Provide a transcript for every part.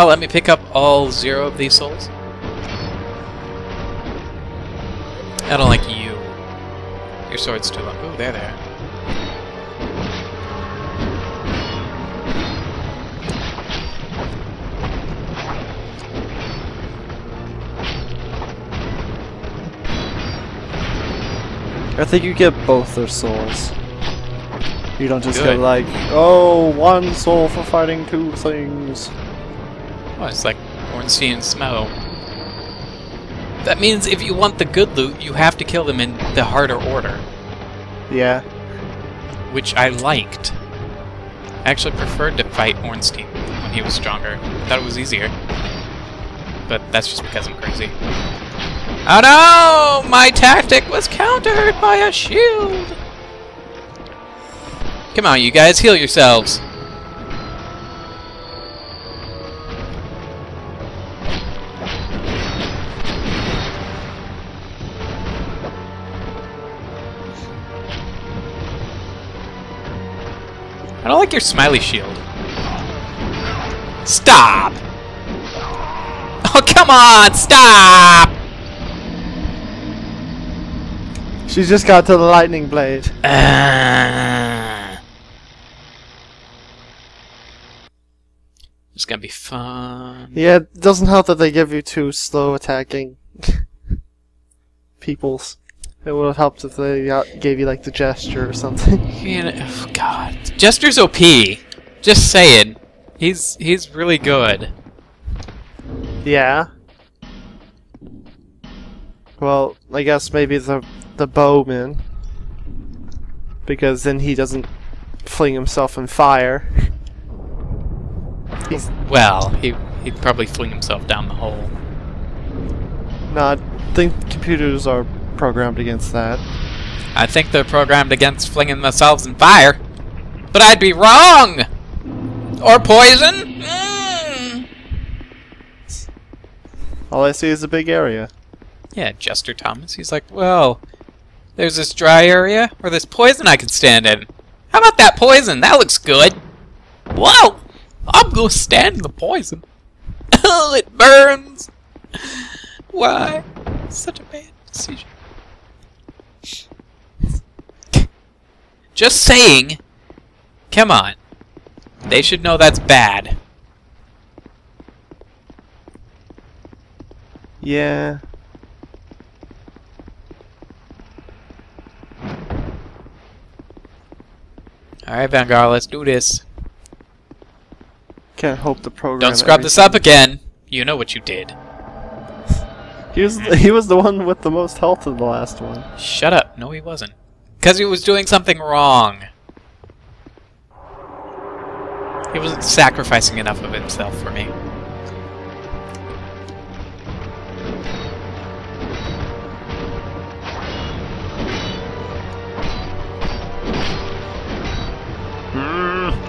Oh, let me pick up all 0 of these souls. I don't like you. Your sword's too long. Oh, there they are. I think you get both their souls. You don't just get like, oh, one soul for fighting 2 things. Well, it's like Ornstein and Smough. That means if you want the good loot, you have to kill them in the harder order. Yeah. Which I liked. I actually preferred to fight Ornstein when he was stronger. I thought it was easier. But that's just because I'm crazy. Oh no! My tactic was countered by a shield! Come on, you guys, heal yourselves! I don't like your smiley shield. Stop! Oh, come on! Stop! She just got to the lightning blade. It's gonna be fun. Yeah, it doesn't help that they give you 2 slow attacking peoples. It would have helped if they gave you like the Jester or something. Oh God, Jester's OP. Just saying, he's really good. Yeah. Well, I guess maybe the bowman, because then he doesn't fling himself in fire. Well, he'd probably fling himself down the hole. No, I think computers are programmed against that. I think they're programmed against flinging themselves in fire, but I'd be wrong! Or poison? Mm. All I see is a big area. Yeah, Jester Thomas, he's like, well, there's this dry area or this poison I could stand in. How about that poison? That looks good. Whoa! I'm gonna stand in the poison. Oh, it burns. Why? Such a bad decision. Just saying. Come on. They should know that's bad. Yeah. Alright, Vanguard, let's do this. Can't hope the program... Don't scrub this up again! You know what you did. He was the one with the most health in the last one. Shut up. No, he wasn't. Because he was doing something wrong. He wasn't sacrificing enough of himself for me.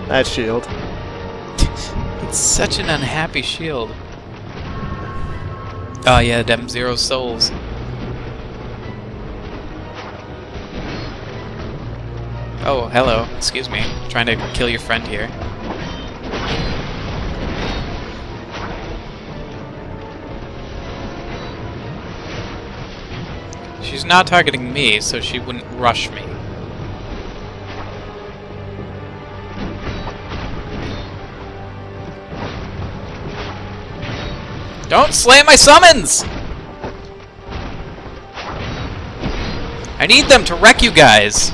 That shield. It's such an unhappy shield. Oh yeah, them 0 souls. Oh, hello. Excuse me. I'm trying to kill your friend here. She's not targeting me, so she wouldn't rush me. Don't slay my summons! I need them to wreck you guys!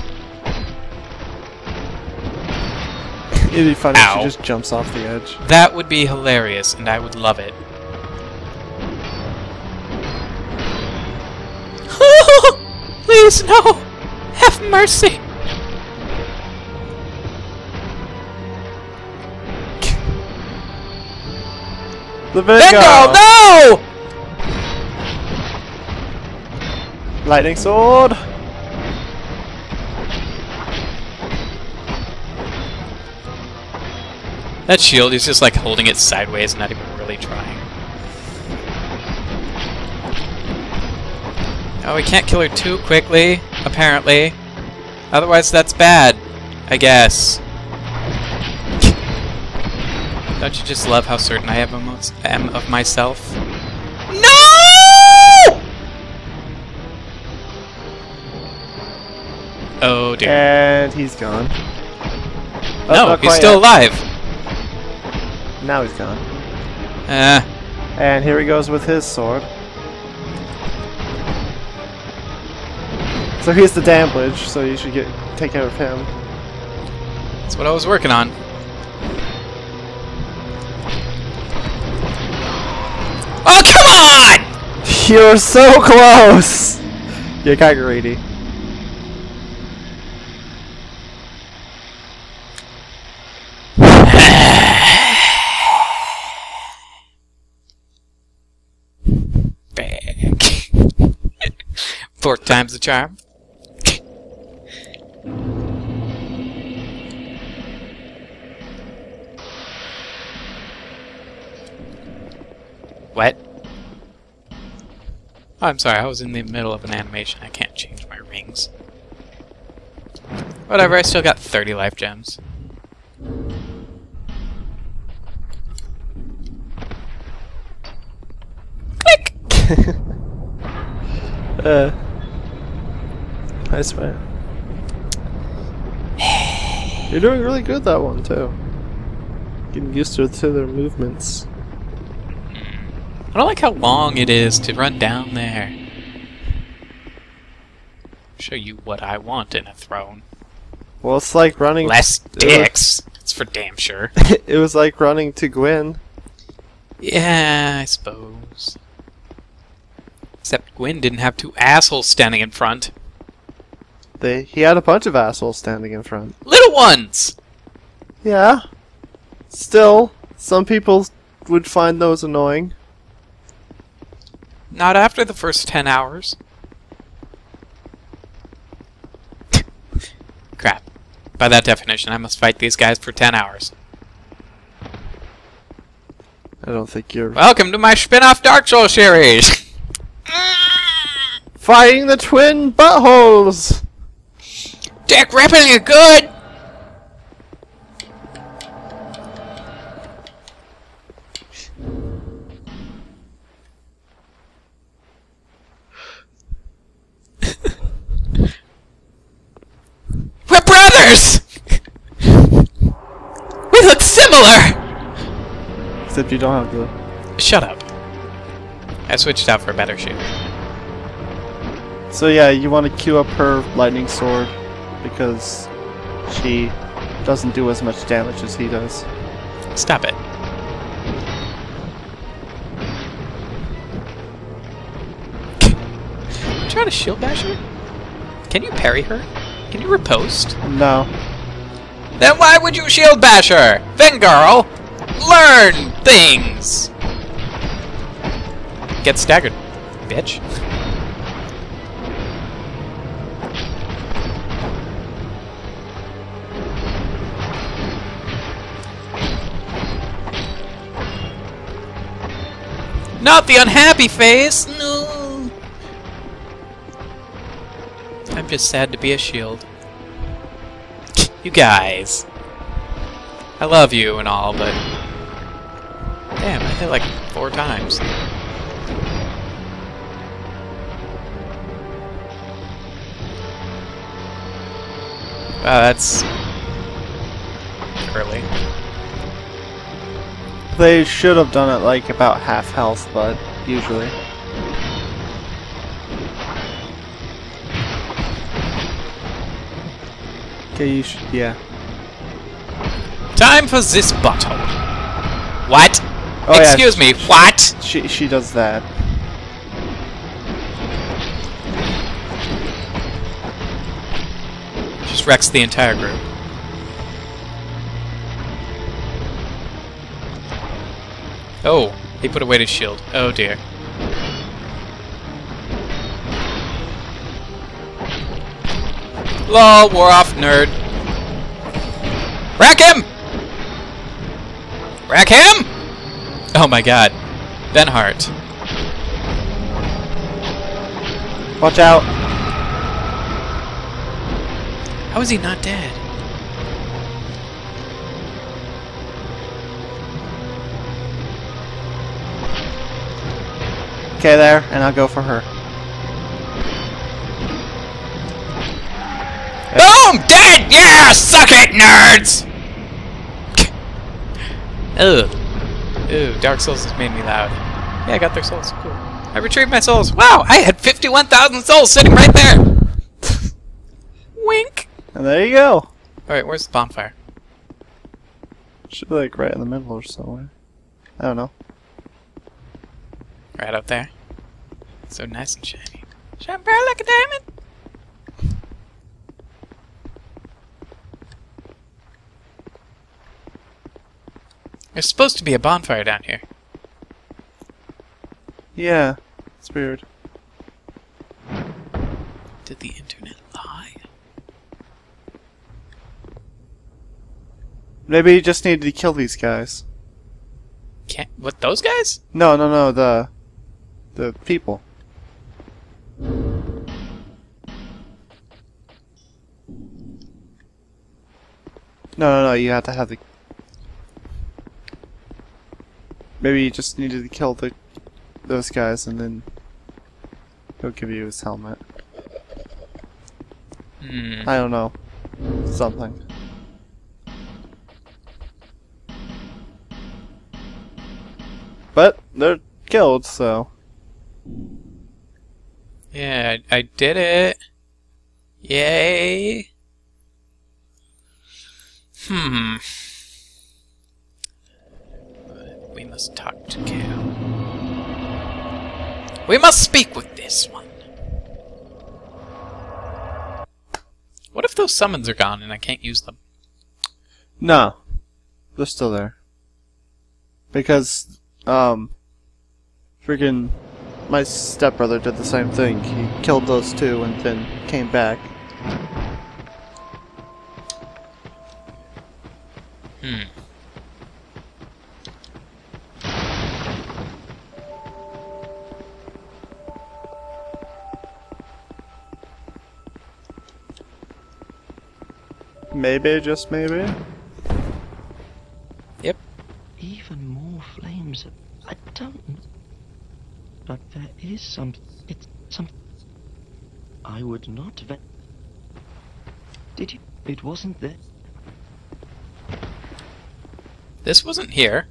It'd be funny if she just jumps off the edge. That would be hilarious, and I would love it. Please, no! Have mercy! The Vengarl, no! Lightning sword. That shield is just like holding it sideways, not even really trying. Oh, we can't kill her too quickly, apparently. Otherwise, that's bad, I guess. Don't you just love how certain I am of myself? No! Oh dear. And he's gone. Oh, no, he's still alive. Now he's gone. And here he goes with his sword. So here's the damage, so you should take care of him. That's what I was working on. Oh, come on! You're so close! You got greedy. Back. 4 times the charm. What? Oh, I'm sorry, I was in the middle of an animation. I can't change my rings. Whatever, I still got 30 life gems. Click! I swear. You're doing really good that one, too. Getting used to their movements. I don't like how long it is to run down there. Show you what I want in a throne. Well, it's like running... Less dicks! It's for damn sure. It was like running to Gwyn. Yeah, I suppose. Except Gwyn didn't have 2 assholes standing in front. He had a bunch of assholes standing in front. Little ones! Yeah. Still, some people would find those annoying. Not after the first 10 hours. Crap. By that definition, I must fight these guys for 10 hours. I don't think you're... Welcome to my spin-off Dark Souls series! Fighting the twin buttholes! Dick ripping you good! We look similar! Except you don't have the... Shut up. I switched out for a better shoe. So yeah, you want to queue up her lightning sword because she doesn't do as much damage as he does. Stop it. I'm trying to shield bash her? Can you parry her? Can you riposte? No. Then why would you shield bash her? Vengarl, learn things! Get staggered, bitch. Not the unhappy face! No! I'm just sad to be a shield. You guys. I love you and all, but... Damn, I hit like 4 times. Wow, that's... early. They should have done it like about half health, but usually. Okay, you should, yeah. Time for this butthole. What? Oh, excuse me, what? She does that. Just wrecks the entire group. Oh, he put away his shield. Oh dear. LOL, war off, nerd. Wreck him! Wreck him! Oh my god. Benhart. Watch out. How is he not dead? okay there, and I'll go for her. Boom! Dead! Yeah! Suck it, nerds! Ugh. Ooh, Dark Souls has made me loud. Yeah, I got their souls. Cool. I retrieved my souls. Wow! I had 51,000 souls sitting right there! Wink! And there you go. Alright, where's the bonfire? Should be like right in the middle or somewhere. I don't know. Right up there. So nice and shiny. Shine bright like a diamond! There's supposed to be a bonfire down here. Yeah, it's weird. Did the internet lie? Maybe you just needed to kill these guys. Can't... What, those guys? No, no, no, the people. No, no, no, you have to have the... Maybe you just needed to kill the those guys, and then he'll give you his helmet. Mm. I don't know. Something. But they're killed, so... Yeah, I did it! Yay! Hmm... We must talk to Cal. We must speak with this one. What if those summons are gone and I can't use them? No. They're still there. Because, freaking my stepbrother did the same thing. He killed those two and then came back. Hmm. Maybe, just maybe. Yep. Even more flames. I don't. But there is some. It's some. I would not. Did you? It wasn't there. This wasn't here.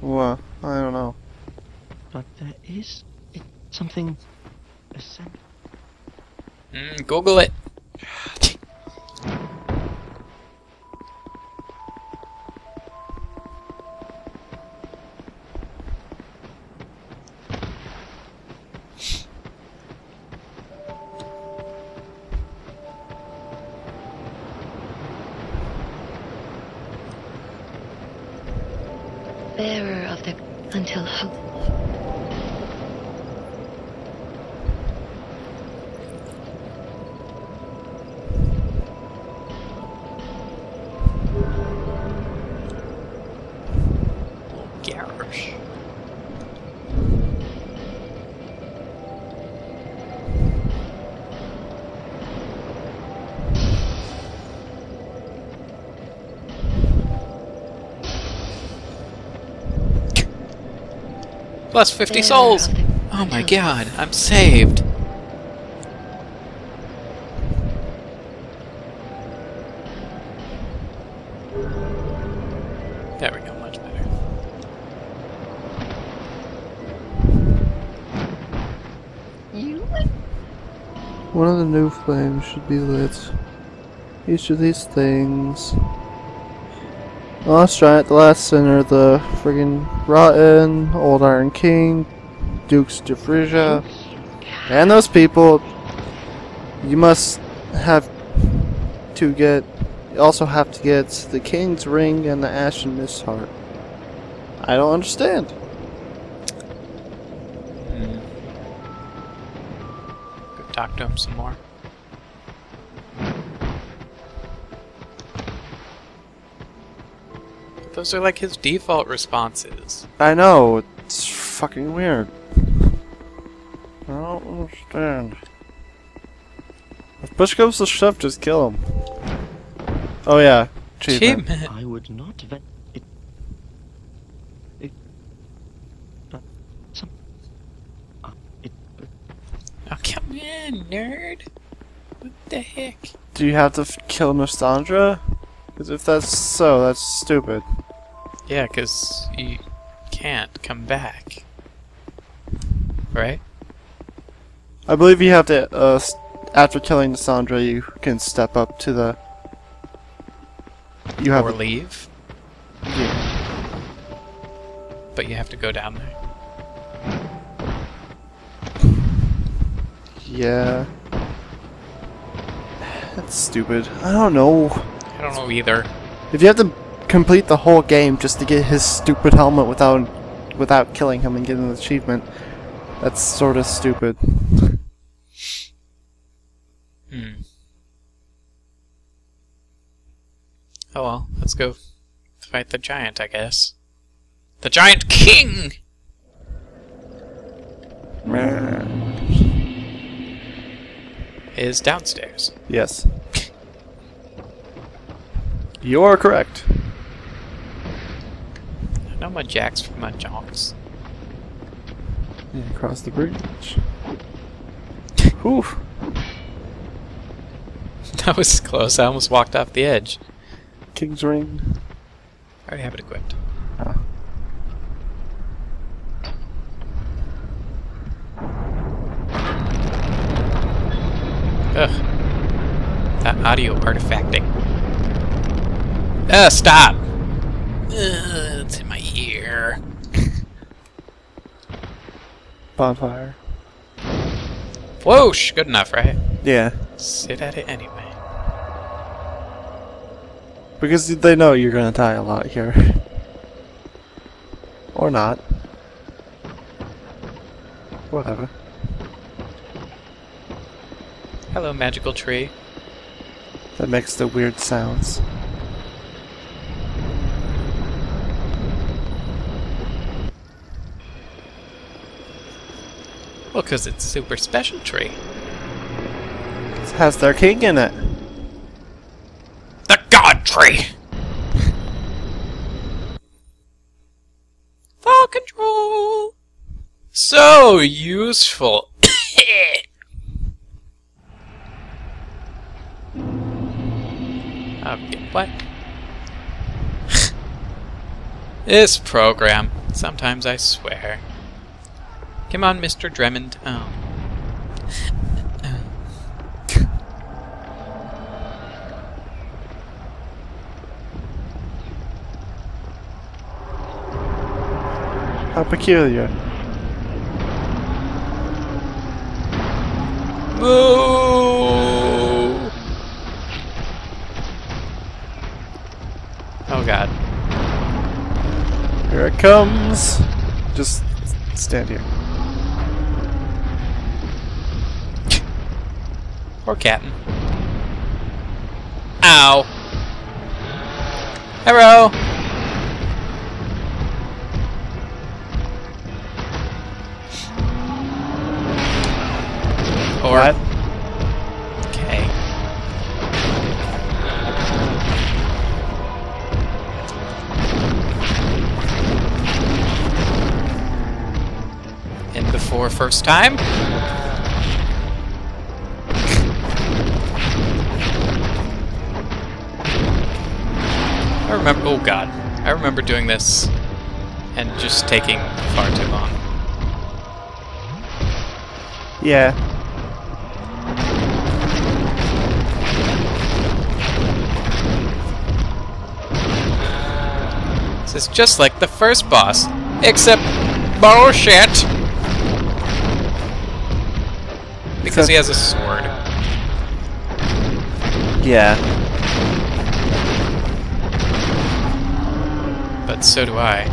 Well, I don't know. But there is. Something... Google it! Bearer of the... until hope. Plus 50 souls! Oh my god, I'm saved! There we go, much better. One of the new flames should be lit. Each of these things... The Last Giant, the Last Sinner, the friggin' Rotten, Old Iron King, Dukes de Frisia, and those people you must have to get. You also have to get the King's Ring and the Ashen Mist Heart. I don't understand. Go talk to him some more. Those are like his default responses. I know, it's fucking weird. I don't understand. If push comes to shove, just kill him. Oh yeah, Achievement. I would not vent it. Oh, come in, nerd! What the heck? Do you have to kill Nashandra? Because if that's so, that's stupid. Yeah, because you can't come back. Right? I believe you have to, after killing Nashandra, you can step up to the... You have or leave? Yeah. But you have to go down there. Yeah. That's stupid. I don't know. I don't know either. If you have to complete the whole game just to get his stupid helmet without killing him and getting an achievement, that's sort of stupid. Hmm. Oh well, let's go fight the giant, I guess. The Giant King! Is downstairs. Yes. You're correct. I know my jacks from my jonks. And across the bridge. Whew. That was close. I almost walked off the edge. King's ring. I already have it equipped. Ah. Ugh. That audio artifacting. Ugh, stop! Ugh, it's in my ear. Bonfire. Whoosh! Good enough, right? Yeah. Sit at it anyway. Because they know you're gonna die a lot here. Or not. Whatever. Hello, magical tree. That makes the weird sounds. Well, because it's a super special tree. It has their king in it. Tree. Fall control. So useful. Okay, what? This program. Sometimes I swear. Come on, Mr. Drummond. Oh. How peculiar. Whoa! Oh god. Here it comes! Just stand here. Poor Captain. Ow! Hello! What? Okay. And before first time? I remember, oh god, I remember doing this and just taking far too long. Yeah. It's just like the first boss, except bullshit. Because he has a sword. Yeah. But so do I.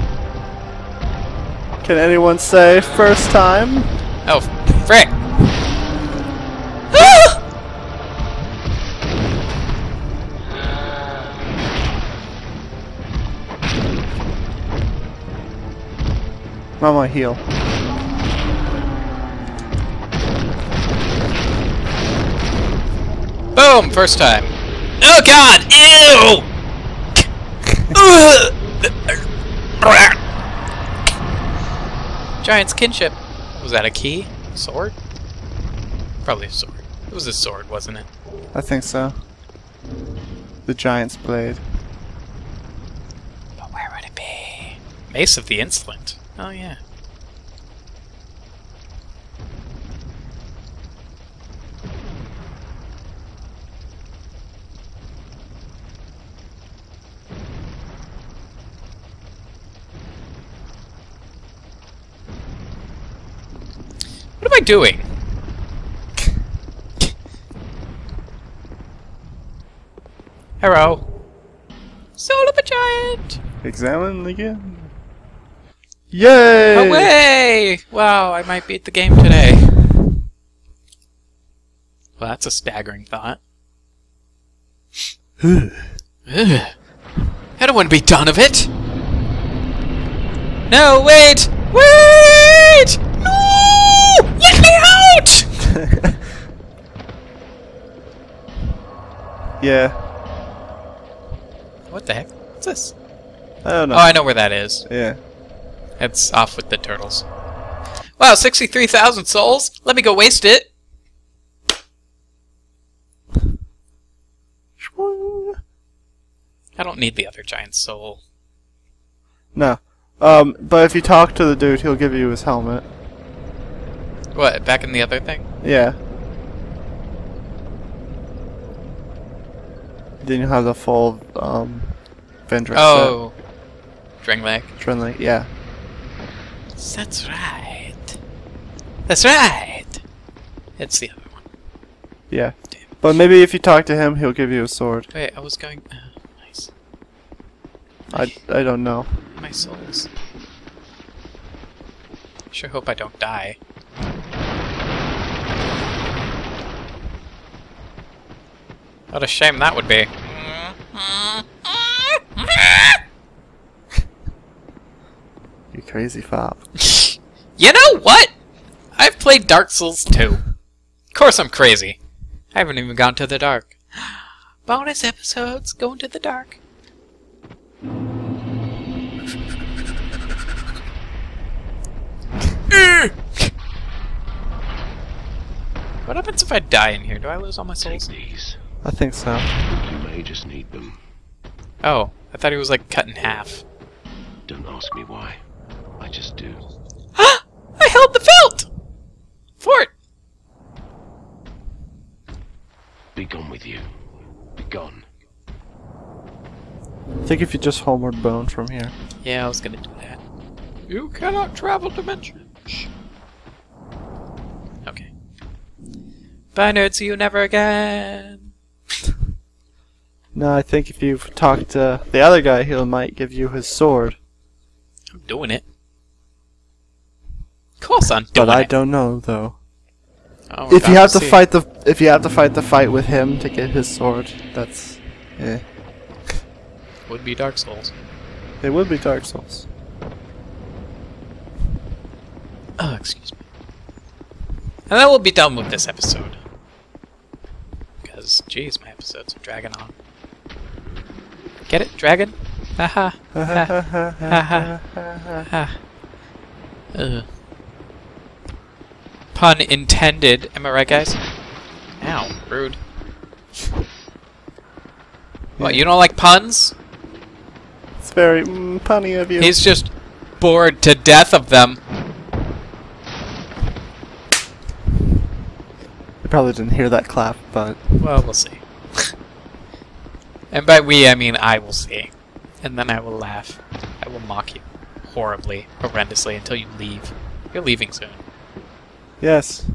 Can anyone say first time? Oh, frick! I'm on my heel. Boom! First time. Oh god! Ew! Giant's Kinship. Was that a key? Sword? Probably a sword. It was a sword, wasn't it? I think so. The Giant's Blade. But where would it be? Mace of the Insolent. Oh, yeah. What am I doing? Hello. Soul of a giant! Examine again. Yay! Away! Wow, I might beat the game today. Well, that's a staggering thought. I don't want to be done of it! No, wait! Wait! No! Let me out! Yeah. What the heck? What's this? I don't know. Oh, I know where that is. Yeah. That's off with the turtles. Wow, 63,000 souls? Let me go waste it. I don't need the other giant soul. No. But if you talk to the dude, he'll give you his helmet. What, back in the other thing? Yeah. Then you have the full Vendrick. Oh, Drangleic. Drangleic, yeah. That's right. That's right. It's the other one. Yeah. Damn. But maybe if you talk to him, he'll give you a sword. Wait, I was going. Oh, nice. I don't know. My souls. Sure hope I don't die. What a shame that would be. You crazy fop. You know what? I've played Dark Souls 2. Of course I'm crazy. I haven't even gone to the dark. Bonus episodes going to the dark. What happens if I die in here? Do I lose all my souls? I think so. You may just need them. Oh, I thought he was like cut in half. Don't ask me why. I just do. Ah! I held the fort! Be gone with you. Be gone. I think if you just homeward bone from here. Yeah, I was gonna do that. You cannot travel dimensions. Okay. Bye, nerd. See you never again. No, I think if you've talked to the other guy, he might give you his sword. I'm doing it. Of course I'm doing it. But I don't know though. Oh, if you have to fight the fight with him to get his sword, that's eh. Would be Dark Souls. It would be Dark Souls. Oh, excuse me. And then we'll be done with this episode. Because jeez, my episodes are dragging on. Get it? Dragon? Haha. Pun intended. Am I right, guys? Ow. Rude. What, you don't like puns? It's very punny of you. He's just bored to death of them. I probably didn't hear that clap, but... Well, we'll see. And by we, I mean I will see. And then I will laugh. I will mock you. Horribly. Horrendously. Until you leave. You're leaving soon. Yes.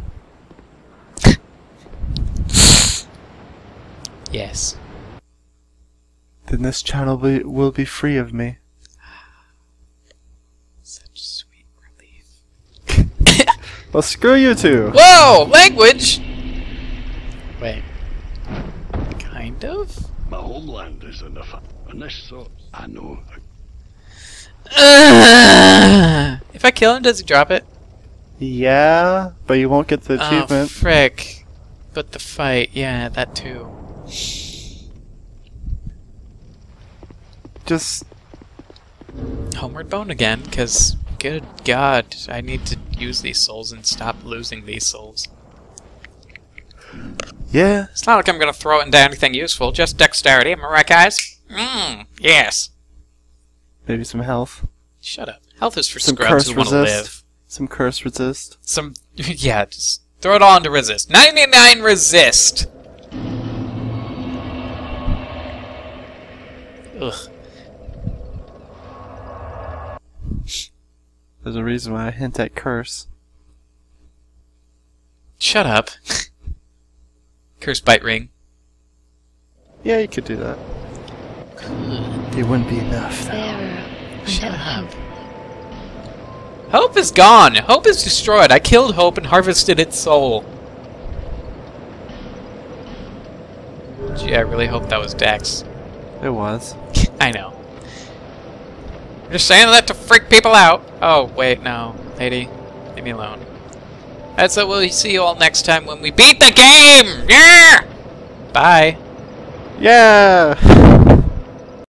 Yes. Then this channel will be free of me. Such sweet relief. Well, screw you two! Whoa! Language! Wait. Kind of? My homeland is enough. Unless so, I know. If I kill him, does he drop it? Yeah, but you won't get the achievement. Oh, frick. But the fight, yeah, that too. just... Homeward Bone again, because, good god, I need to use these souls and stop losing these souls. Yeah. It's not like I'm gonna throw it into anything useful, just dexterity, am I right, guys? Mmm, yes. Maybe some health. Shut up. Health is for scrubs who want to live. Some curse resist. Some, yeah, just throw it all into resist. 99 resist! Ugh. There's a reason why I hint at curse. Shut up. Cursed Bite Ring. Yeah, you could do that. Good. It wouldn't be enough, though. Shut up. Hope is gone! Hope is destroyed! I killed Hope and harvested its soul. Gee, I really hope that was Dax. It was. I know. You're saying that to freak people out. Oh, wait, no. Lady, leave me alone. That's it. We'll see you all next time when we beat the game! Yeah! Bye. Yeah!